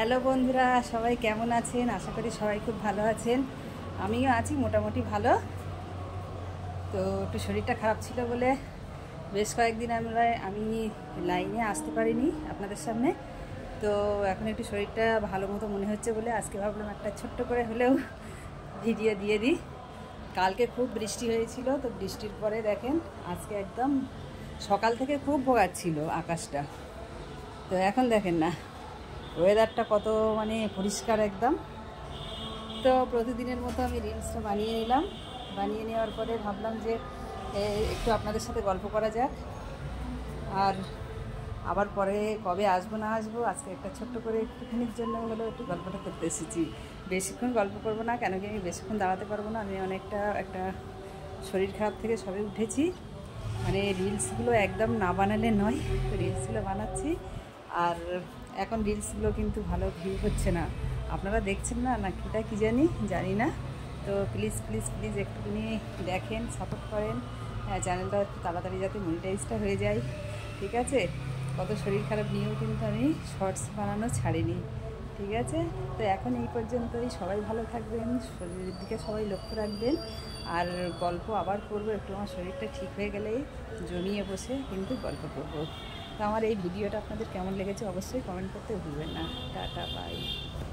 Hello বন্ধুরা, সবাই কেমন আছেন? আশা করি সবাই খুব ভালো আছেন। আমিও আছি মোটামুটি ভালো। তো একটু শরীরটা খারাপ ছিল বলে বেশ কয়েকদিন আমি লাইনে আসতে পারিনি আপনাদের সামনে। তো এখন একটু শরীরটা ভালো মতো মনে হচ্ছে বলে আজকে ভাবলাম একটা ছোট্ট করে হলেও ভিডিও দিয়ে দিই। কালকে খুব বৃষ্টি হয়েছিল, তো বৃষ্টির পরে দেখেন আজকে একদম সকাল থেকে খুব ভোগাচ্ছিল আকাশটা। তো এখন দেখেন না ওয়েদারটা কত মানে পরিষ্কার একদম। তো প্রতিদিনের মতো আমি রিলসটা বানিয়ে নিলাম। বানিয়ে নেওয়ার পরে ভাবলাম যে একটু আপনাদের সাথে গল্প করা যাক। আর আবার পরে কবে আসবো না আসবো, আজকে একটা ছোট্ট করে একটুখানির জন্য হলেও একটু গল্পটা করতে এসেছি। বেশিক্ষণ গল্প করবো না, কেন কি আমি বেশিক্ষণ দাঁড়াতে পারবো না। আমি একটা শরীর খারাপ থেকে সবে উঠেছি, মানে রিলসগুলো একদম না বানালে নয়। তো রিলসগুলো বানাচ্ছি, আর এখন রিলসগুলো কিন্তু ভালো ভিউ হচ্ছে না। আপনারা দেখছেন না না কিটা কী জানি না। তো প্লিজ একটুখানি দেখেন, সাপোর্ট করেন, চ্যানেলটা তাড়াতাড়ি যাতে মনিটাইজটা হয়ে যায়, ঠিক আছে? কত শরীর খারাপ নিয়েও কিন্তু আমি শর্টস বানানো ছাড়িনি, ঠিক আছে? তো এখন এই পর্যন্তই। সবাই ভালো থাকবেন, শরীরের দিকে সবাই লক্ষ্য রাখবেন। আর গল্প আবার করবো, একটু আমার শরীরটা ঠিক হয়ে গেলেই জমিয়ে বসে কিন্তু গল্প করবো। তো আমার এই ভিডিওটা আপনাদের কেমন লেগেছে অবশ্যই কমেন্ট করতে ভুলবেন না। Tata, by.